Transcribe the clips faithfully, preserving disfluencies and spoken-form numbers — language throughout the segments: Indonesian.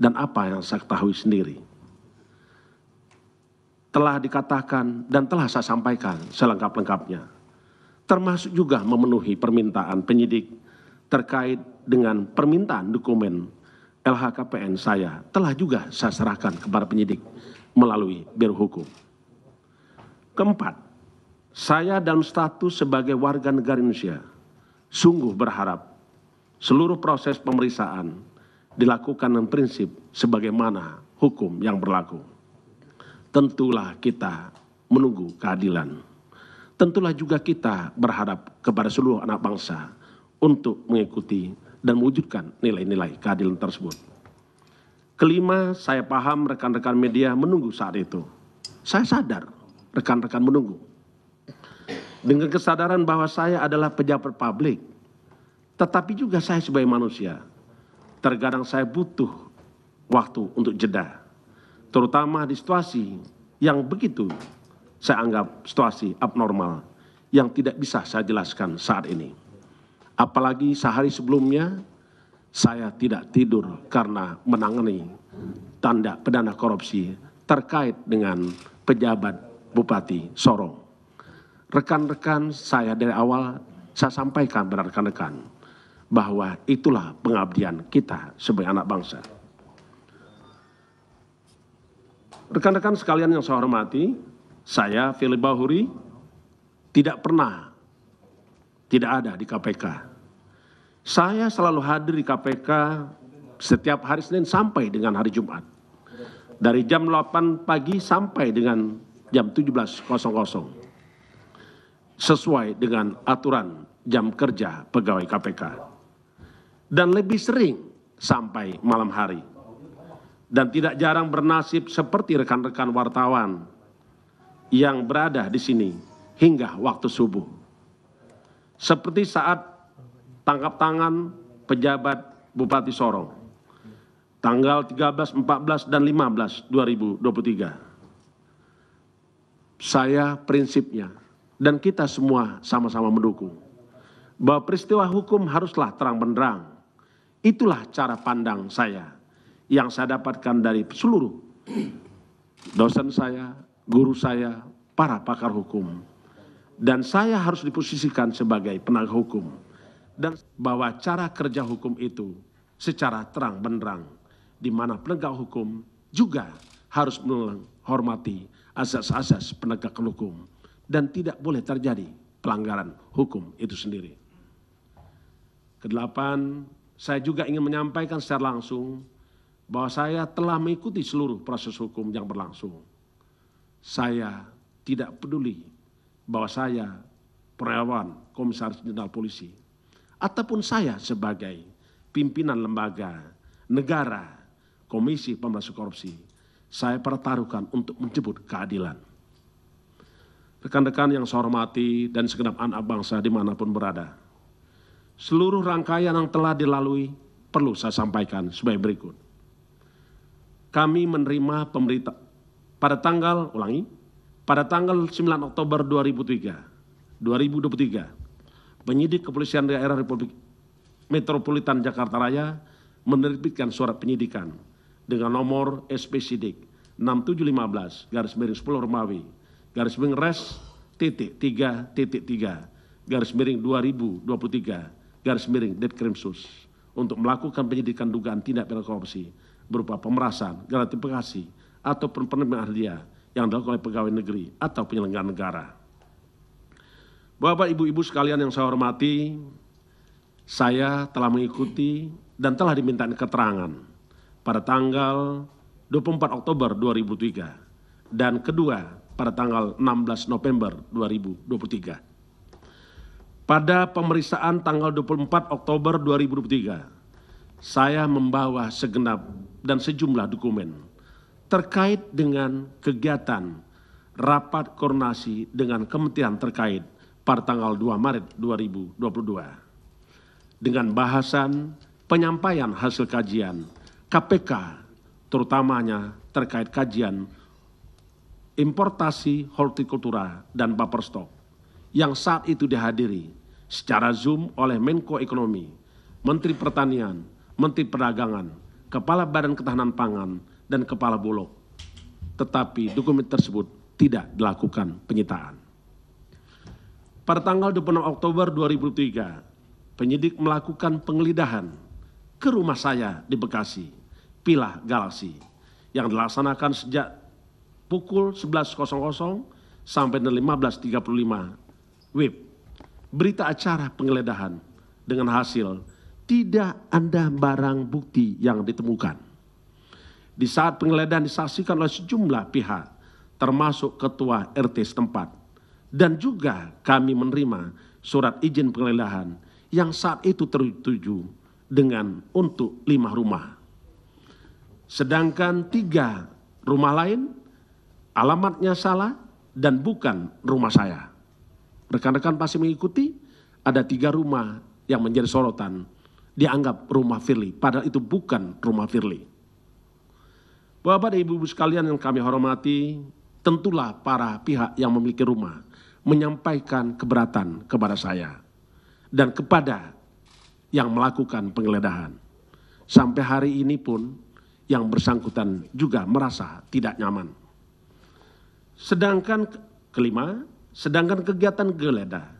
dan apa yang saya ketahui sendiri. Telah dikatakan dan telah saya sampaikan selengkap-lengkapnya, termasuk juga memenuhi permintaan penyidik terkait dengan permintaan dokumen L H K P N saya, telah juga saya serahkan kepada penyidik melalui Biro Hukum. Keempat, saya dalam status sebagai warga negara Indonesia sungguh berharap seluruh proses pemeriksaan dilakukan dengan prinsip sebagaimana hukum yang berlaku. Tentulah kita menunggu keadilan. Tentulah juga kita berharap kepada seluruh anak bangsa untuk mengikuti dan mewujudkan nilai-nilai keadilan tersebut. Kelima, saya paham rekan-rekan media menunggu saat itu. Saya sadar rekan-rekan menunggu. Dengan kesadaran bahwa saya adalah pejabat publik, tetapi juga saya sebagai manusia, terkadang saya butuh waktu untuk jeda, terutama di situasi yang begitu saya anggap situasi abnormal yang tidak bisa saya jelaskan saat ini. Apalagi sehari sebelumnya saya tidak tidur karena menangani tanda pidana korupsi terkait dengan pejabat Bupati Sorong. Rekan-rekan, saya dari awal saya sampaikan kepada rekan-rekan bahwa itulah pengabdian kita sebagai anak bangsa. Rekan-rekan sekalian yang saya hormati, saya Firli Bahuri tidak pernah tidak ada di K P K. Saya selalu hadir di K P K setiap hari Senin sampai dengan hari Jumat. Dari jam delapan pagi sampai dengan jam tujuh belas nol nol. Sesuai dengan aturan jam kerja pegawai K P K, dan lebih sering sampai malam hari, dan tidak jarang bernasib seperti rekan-rekan wartawan yang berada di sini hingga waktu subuh, seperti saat tangkap tangan pejabat Bupati Sorong tanggal tiga belas, empat belas, dan lima belas dua ribu dua puluh tiga. Saya prinsipnya, dan kita semua sama-sama mendukung, bahwa peristiwa hukum haruslah terang benderang. Itulah cara pandang saya yang saya dapatkan dari seluruh dosen saya, guru saya, para pakar hukum. Dan saya harus diposisikan sebagai penegak hukum. Dan bahwa cara kerja hukum itu secara terang benderang, di mana penegak hukum juga harus menghormati asas-asas penegakan hukum. Dan tidak boleh terjadi pelanggaran hukum itu sendiri. Kedelapan, saya juga ingin menyampaikan secara langsung bahwa saya telah mengikuti seluruh proses hukum yang berlangsung. Saya tidak peduli bahwa saya perawan komisaris jenderal polisi, ataupun saya sebagai pimpinan lembaga negara, komisi pemberantasan korupsi, saya pertaruhkan untuk menjemput keadilan. Rekan-rekan yang saya hormati dan segenap anak bangsa dimanapun berada, seluruh rangkaian yang telah dilalui perlu saya sampaikan sebagai berikut. Kami menerima pemberita pada tanggal, ulangi, pada tanggal sembilan Oktober dua ribu dua puluh tiga, penyidik Kepolisian Daerah Republik Metropolitan Jakarta Raya menerbitkan surat penyidikan dengan nomor S P Sidik enam tujuh satu lima garis miring sepuluh Romawi. garis miring res titik tiga titik tiga garis miring dua ribu dua puluh tiga garis miring Ditkrimsus untuk melakukan penyidikan dugaan tindak pidana korupsi berupa pemerasan, gratifikasi atau penerimaan hadiah yang dilakukan oleh pegawai negeri atau penyelenggara negara. Bapak Ibu-ibu sekalian yang saya hormati, saya telah mengikuti dan telah diminta keterangan pada tanggal dua puluh empat Oktober dua ribu tiga dan kedua pada tanggal enam belas November dua ribu dua puluh tiga. Pada pemeriksaan tanggal dua puluh empat Oktober dua ribu dua puluh tiga, saya membawa segenap dan sejumlah dokumen terkait dengan kegiatan rapat koordinasi dengan kementerian terkait pada tanggal dua Maret dua ribu dua puluh dua. Dengan bahasan penyampaian hasil kajian K P K, terutamanya terkait kajian importasi hortikultura dan Baperstok yang saat itu dihadiri secara Zoom oleh Menko Ekonomi, Menteri Pertanian, Menteri Perdagangan, Kepala Badan Ketahanan Pangan, dan Kepala Bulog. Tetapi dokumen tersebut tidak dilakukan penyitaan. Pada tanggal dua puluh enam Oktober dua ribu tiga, penyidik melakukan penggeledahan ke rumah saya di Bekasi, Pilah Galaksi, yang dilaksanakan sejak pukul sebelas sampai lima belas tiga puluh lima W I B. Berita acara penggeledahan dengan hasil tidak ada barang bukti yang ditemukan. Di saat penggeledahan disaksikan oleh sejumlah pihak, termasuk ketua R T setempat. Dan juga kami menerima surat izin penggeledahan yang saat itu tertuju dengan untuk lima rumah. Sedangkan tiga rumah lain alamatnya salah dan bukan rumah saya. Rekan-rekan pasti mengikuti ada tiga rumah yang menjadi sorotan dianggap rumah Firli, padahal itu bukan rumah Firli. Bapak dan Ibu-Ibu sekalian yang kami hormati, tentulah para pihak yang memiliki rumah menyampaikan keberatan kepada saya dan kepada yang melakukan penggeledahan. Sampai hari ini pun yang bersangkutan juga merasa tidak nyaman. Sedangkan kelima, sedangkan kegiatan geledah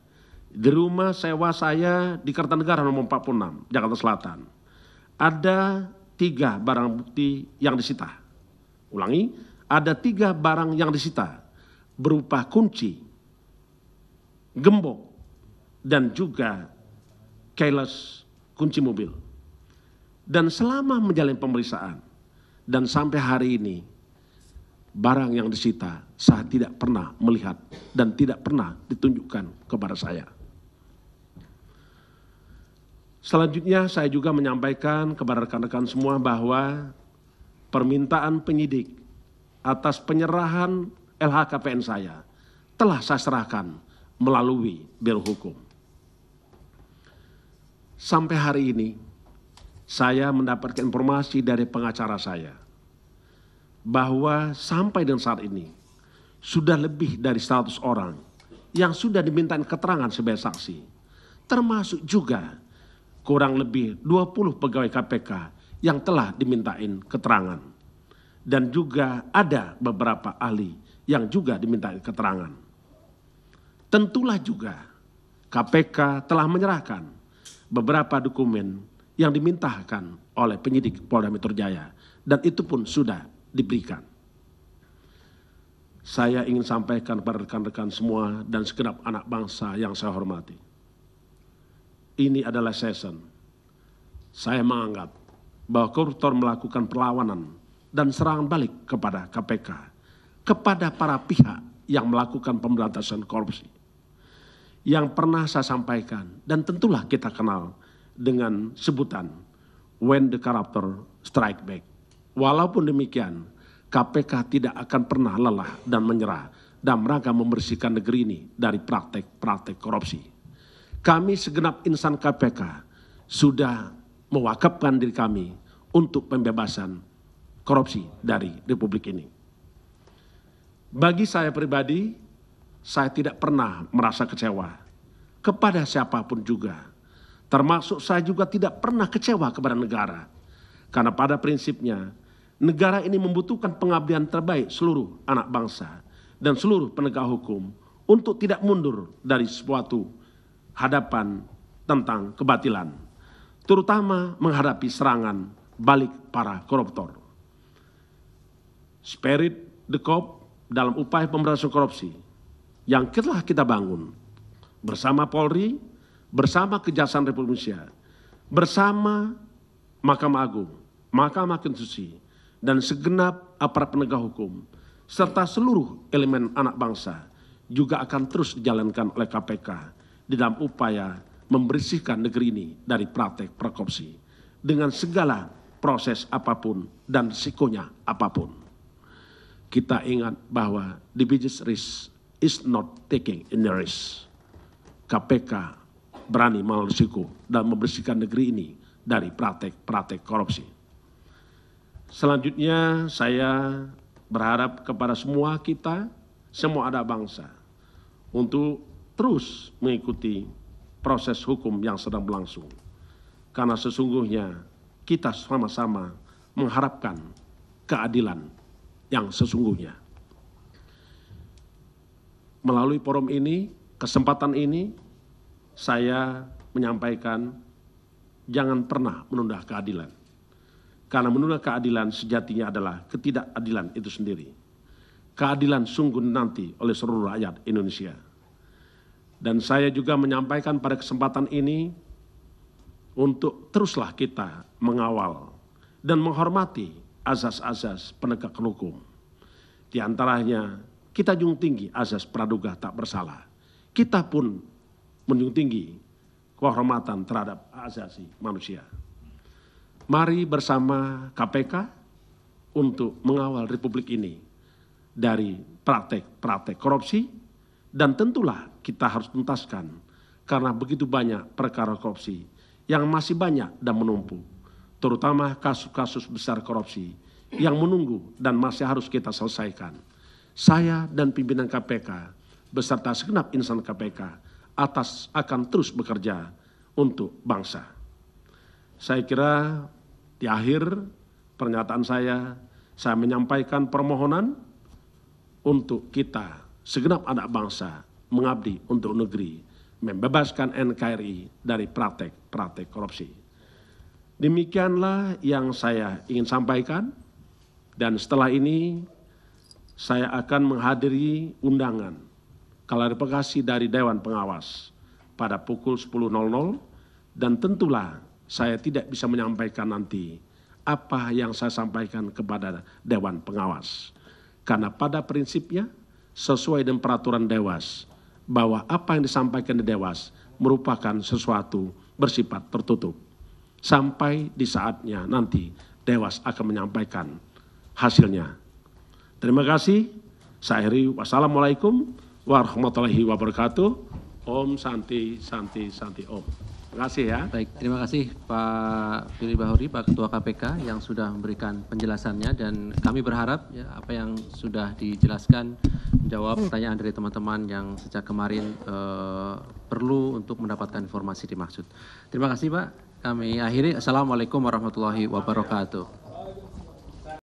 di rumah sewa saya di Kertanegara nomor empat puluh enam, Jakarta Selatan, ada tiga barang bukti yang disita. Ulangi, ada tiga barang yang disita berupa kunci, gembok, dan juga keyless kunci mobil. Dan selama menjalani pemeriksaan dan sampai hari ini, barang yang disita saya tidak pernah melihat dan tidak pernah ditunjukkan kepada saya. Selanjutnya saya juga menyampaikan kepada rekan-rekan semua bahwa permintaan penyidik atas penyerahan L H K P N saya telah saya serahkan melalui Biro Hukum. Sampai hari ini saya mendapatkan informasi dari pengacara saya bahwa sampai dengan saat ini sudah lebih dari seratus orang yang sudah dimintain keterangan sebagai saksi, termasuk juga kurang lebih dua puluh pegawai K P K yang telah dimintain keterangan, dan juga ada beberapa ahli yang juga dimintain keterangan. Tentulah juga K P K telah menyerahkan beberapa dokumen yang dimintakan oleh penyidik Polda Metro Jaya dan itu pun sudah diberikan. Saya ingin sampaikan kepada rekan-rekan semua dan segenap anak bangsa yang saya hormati. Ini adalah season. Saya menganggap bahwa koruptor melakukan perlawanan dan serangan balik kepada K P K, kepada para pihak yang melakukan pemberantasan korupsi. Yang pernah saya sampaikan dan tentulah kita kenal dengan sebutan when the corruptor strike back. Walaupun demikian, K P K tidak akan pernah lelah dan menyerah dan mereka membersihkan negeri ini dari praktek-praktek korupsi. Kami segenap insan K P K sudah mewakafkan diri kami untuk pembebasan korupsi dari Republik ini. Bagi saya pribadi, saya tidak pernah merasa kecewa kepada siapapun juga. Termasuk saya juga tidak pernah kecewa kepada negara. Karena pada prinsipnya, negara ini membutuhkan pengabdian terbaik seluruh anak bangsa dan seluruh penegak hukum untuk tidak mundur dari suatu hadapan tentang kebatilan. Terutama menghadapi serangan balik para koruptor. Spirit the cop dalam upaya pemberantasan korupsi yang telah kita bangun bersama Polri, bersama Kejaksaan Republik Indonesia, bersama Mahkamah Agung, Mahkamah Konstitusi, dan segenap aparat penegak hukum, serta seluruh elemen anak bangsa juga akan terus dijalankan oleh K P K di dalam upaya membersihkan negeri ini dari praktek korupsi dengan segala proses apapun dan risikonya apapun. Kita ingat bahwa the biggest risk is not taking any risk. K P K berani mengambil risiko dan membersihkan negeri ini dari praktek-praktek korupsi. Selanjutnya saya berharap kepada semua kita, semua anak bangsa, untuk terus mengikuti proses hukum yang sedang berlangsung. Karena sesungguhnya kita sama-sama mengharapkan keadilan yang sesungguhnya. Melalui forum ini, kesempatan ini, saya menyampaikan jangan pernah menunda keadilan. Karena menunda keadilan sejatinya adalah ketidakadilan itu sendiri. Keadilan sungguh nanti oleh seluruh rakyat Indonesia. Dan saya juga menyampaikan pada kesempatan ini untuk teruslah kita mengawal dan menghormati azas-azas penegakan hukum. Di antaranya kita junjung tinggi azas praduga tak bersalah. Kita pun menjunjung tinggi kehormatan terhadap asasi manusia. Mari bersama K P K untuk mengawal Republik ini dari praktek-praktek korupsi, dan tentulah kita harus tuntaskan karena begitu banyak perkara korupsi yang masih banyak dan menumpuk, terutama kasus-kasus besar korupsi yang menunggu dan masih harus kita selesaikan. Saya dan pimpinan K P K beserta segenap insan K P K atas akan terus bekerja untuk bangsa. Saya kira di akhir pernyataan saya, saya menyampaikan permohonan untuk kita segenap anak bangsa mengabdi untuk negeri, membebaskan N K R I dari praktek-praktek korupsi. Demikianlah yang saya ingin sampaikan, dan setelah ini saya akan menghadiri undangan klarifikasi dari Dewan Pengawas pada pukul sepuluh dan tentulah saya tidak bisa menyampaikan nanti apa yang saya sampaikan kepada Dewan Pengawas. Karena pada prinsipnya sesuai dengan peraturan Dewas bahwa apa yang disampaikan di Dewas merupakan sesuatu bersifat tertutup. Sampai di saatnya nanti Dewas akan menyampaikan hasilnya. Terima kasih. Saya akhiri. Wassalamualaikum warahmatullahi wabarakatuh. Om Santi, Santi, Santi Om. Terima kasih ya. Baik, terima kasih Pak Firli Bahuri, Pak Ketua K P K yang sudah memberikan penjelasannya, dan kami berharap ya, apa yang sudah dijelaskan menjawab pertanyaan dari teman-teman yang sejak kemarin eh, perlu untuk mendapatkan informasi dimaksud. Terima kasih Pak, kami akhiri. Assalamualaikum warahmatullahi wabarakatuh.